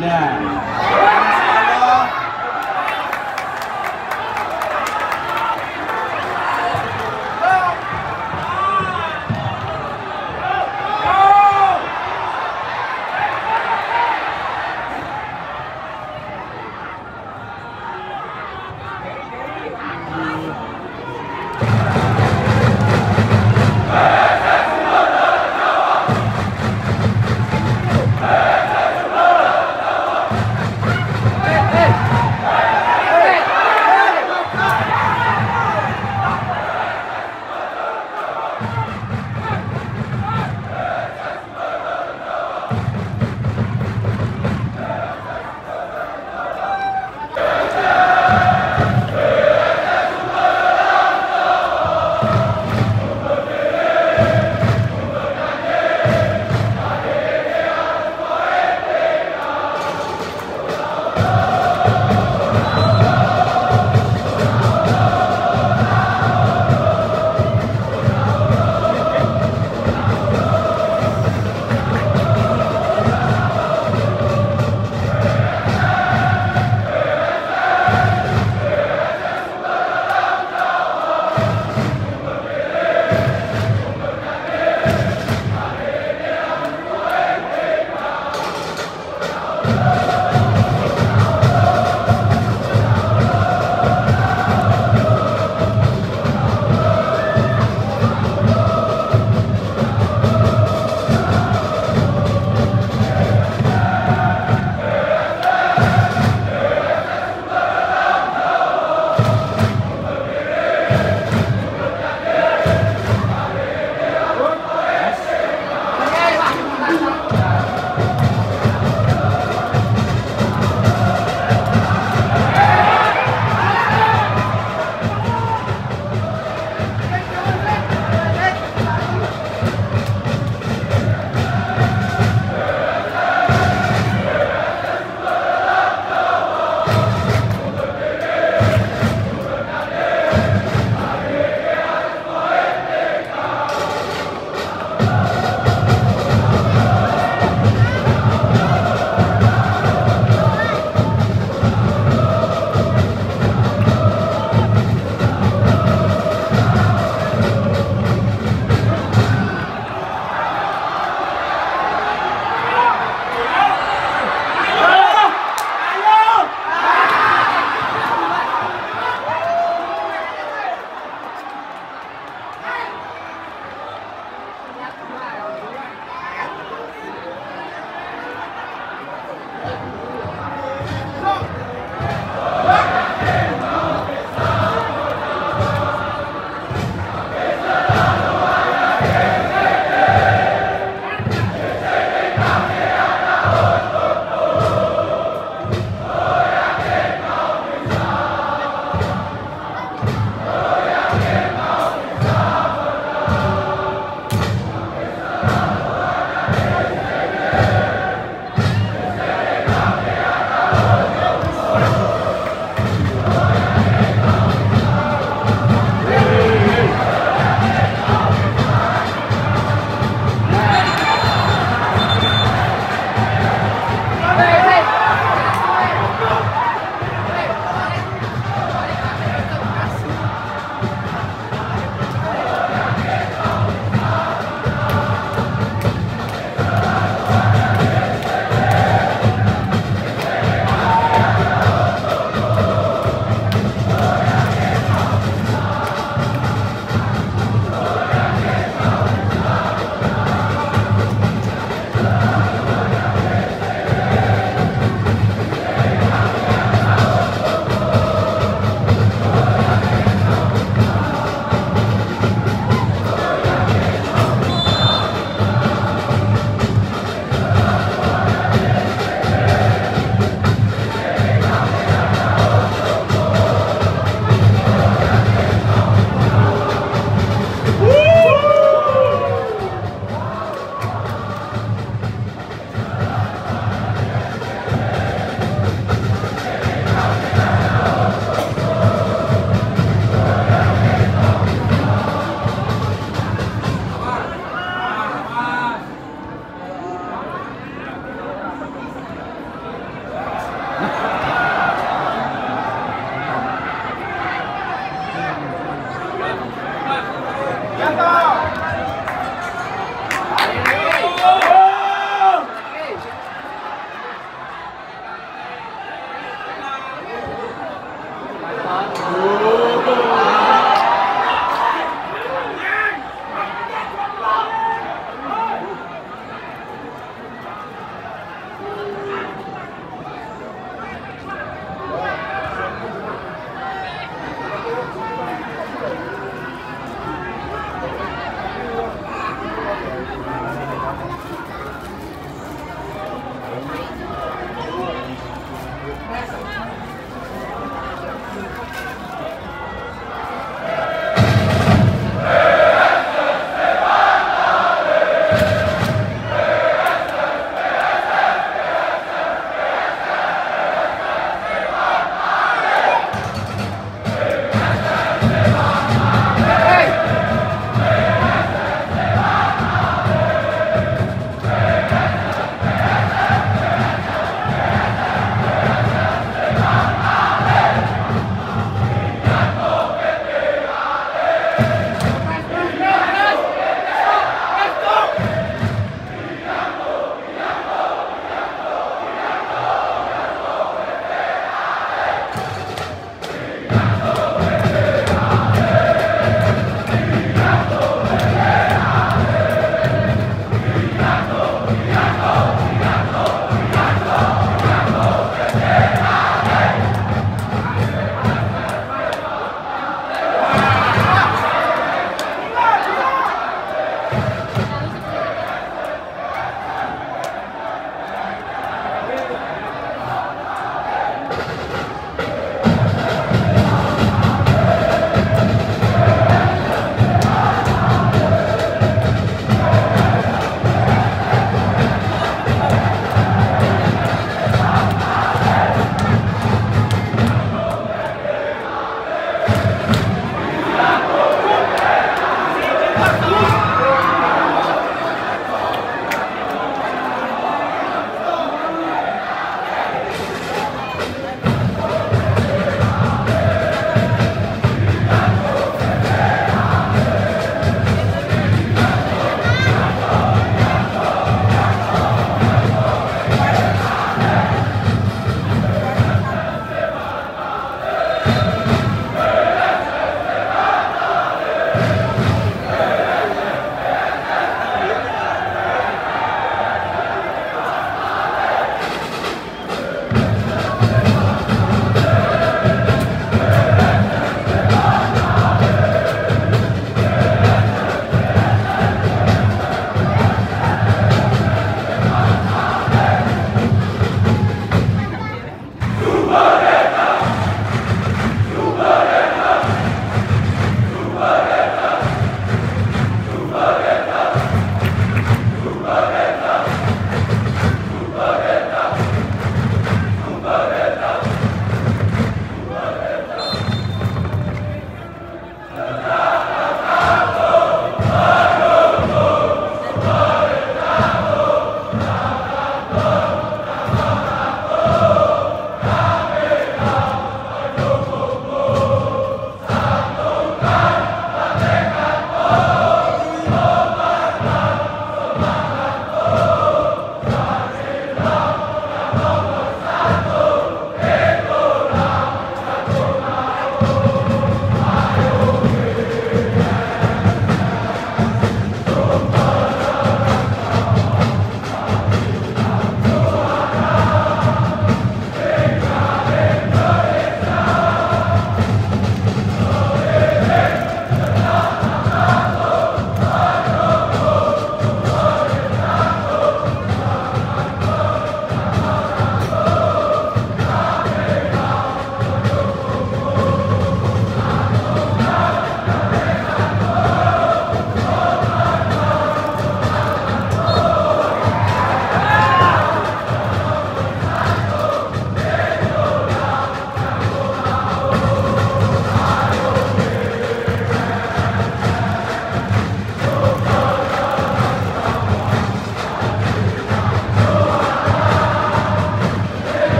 Now.